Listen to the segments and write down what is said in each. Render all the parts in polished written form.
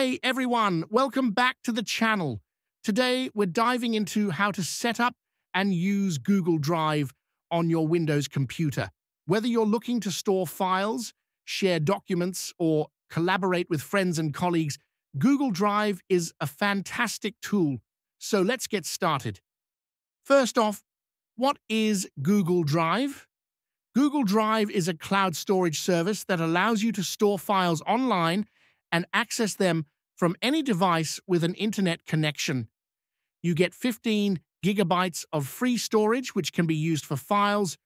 Hey everyone, welcome back to the channel. Today we're diving into how to set up and use Google Drive on your Windows computer. Whether you're looking to store files, share documents, or collaborate with friends and colleagues, Google Drive is a fantastic tool. So let's get started. First off, what is Google Drive? Google Drive is a cloud storage service that allows you to store files online and access them from any device with an internet connection. You get 15 gigabytes of free storage, which can be used for files,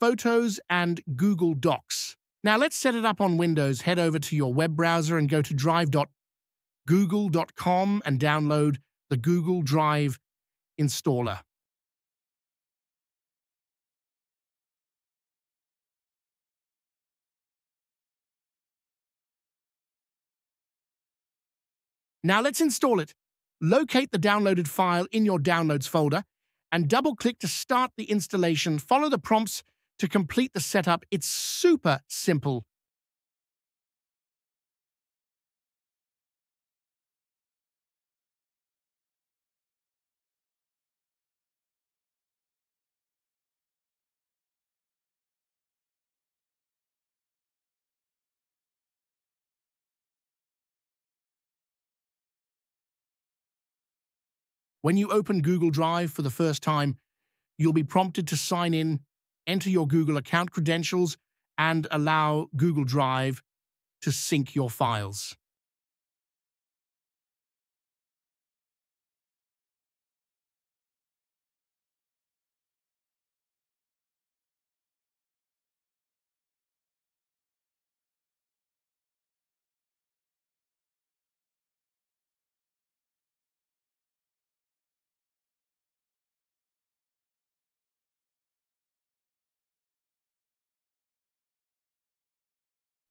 photos, and Google Docs. Now let's set it up on Windows. Head over to your web browser and go to drive.google.com and download the Google Drive installer. Now let's install it. Locate the downloaded file in your Downloads folder and double-click to start the installation. Follow the prompts to complete the setup. It's super simple. When you open Google Drive for the first time, you'll be prompted to sign in, enter your Google account credentials, and allow Google Drive to sync your files.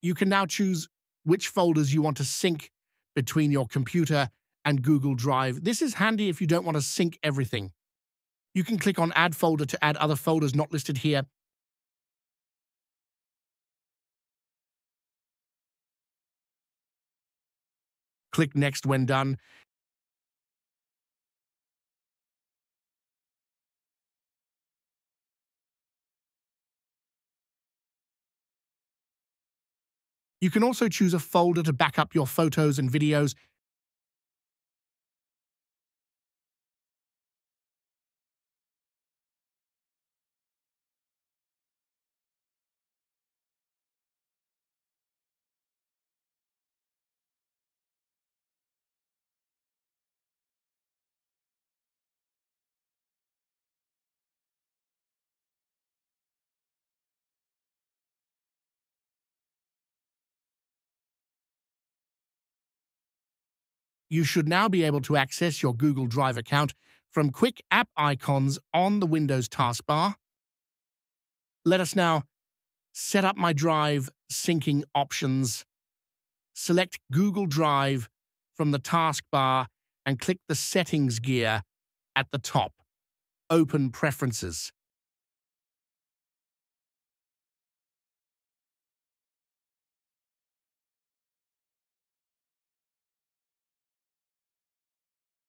You can now choose which folders you want to sync between your computer and Google Drive. This is handy if you don't want to sync everything. You can click on Add Folder to add other folders not listed here. Click Next when done. You can also choose a folder to back up your photos and videos. You should now be able to access your Google Drive account from quick app icons on the Windows taskbar. Let us now set up my Drive syncing options. Select Google Drive from the taskbar and click the Settings gear at the top. Open Preferences.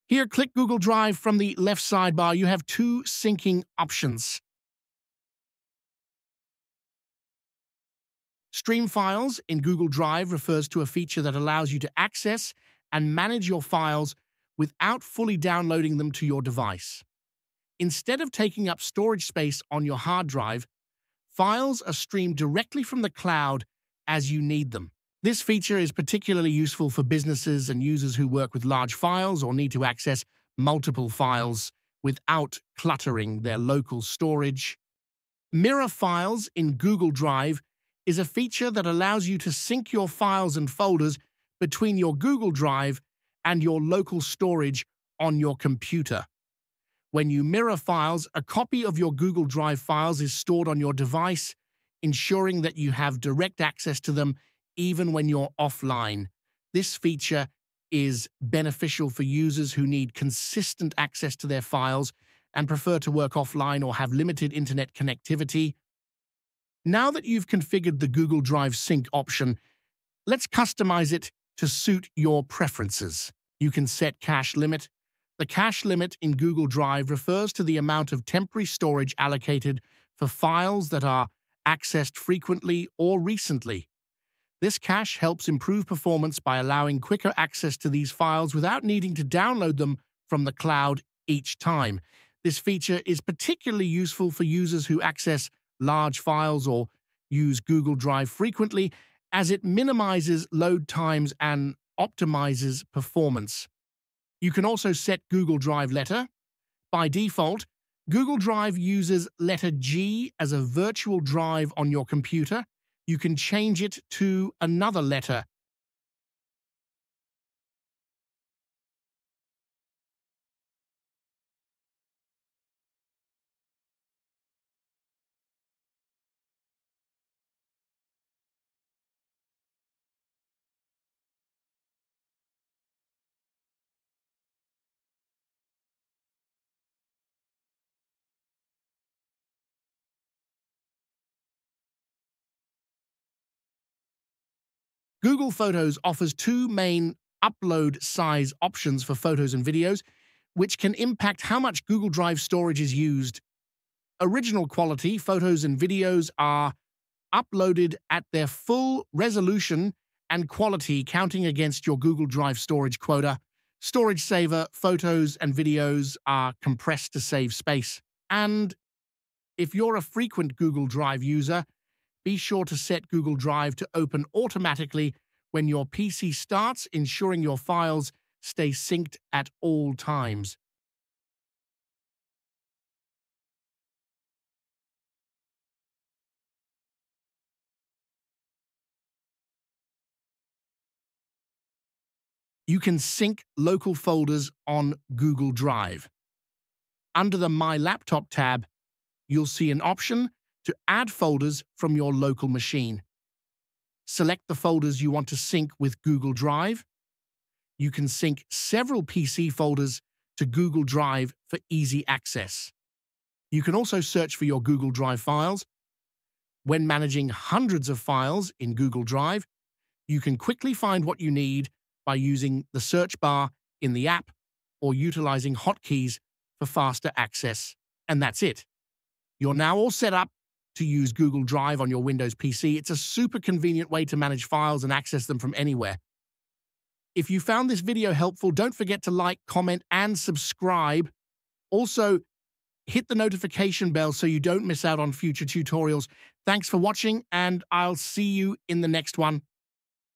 Here, click Google Drive from the left sidebar. You have two syncing options. Stream files in Google Drive refers to a feature that allows you to access and manage your files without fully downloading them to your device. Instead of taking up storage space on your hard drive, files are streamed directly from the cloud as you need them. This feature is particularly useful for businesses and users who work with large files or need to access multiple files without cluttering their local storage. Mirror files in Google Drive is a feature that allows you to sync your files and folders between your Google Drive and your local storage on your computer. When you mirror files, a copy of your Google Drive files is stored on your device, ensuring that you have direct access to them even when you're offline. This feature is beneficial for users who need consistent access to their files and prefer to work offline or have limited internet connectivity. Now that you've configured the Google Drive sync option, let's customize it to suit your preferences. You can set cache limit. The cache limit in Google Drive refers to the amount of temporary storage allocated for files that are accessed frequently or recently. This cache helps improve performance by allowing quicker access to these files without needing to download them from the cloud each time. This feature is particularly useful for users who access large files or use Google Drive frequently, as it minimizes load times and optimizes performance. You can also set Google Drive letter. By default, Google Drive uses letter G as a virtual drive on your computer. You can change it to another letter. Google Photos offers two main upload size options for photos and videos, which can impact how much Google Drive storage is used. Original quality photos and videos are uploaded at their full resolution and quality, counting against your Google Drive storage quota. Storage saver photos and videos are compressed to save space. And if you're a frequent Google Drive user, be sure to set Google Drive to open automatically when your PC starts, ensuring your files stay synced at all times. You can sync local folders on Google Drive. Under the My Laptop tab, you'll see an option to add folders from your local machine. Select the folders you want to sync with Google Drive. You can sync several PC folders to Google Drive for easy access. You can also search for your Google Drive files. When managing hundreds of files in Google Drive, you can quickly find what you need by using the search bar in the app or utilizing hotkeys for faster access. And that's it. You're now all set up to use Google Drive on your Windows PC. It's a super convenient way to manage files and access them from anywhere. If you found this video helpful, don't forget to like, comment, and subscribe. Also, hit the notification bell so you don't miss out on future tutorials. Thanks for watching, and I'll see you in the next one.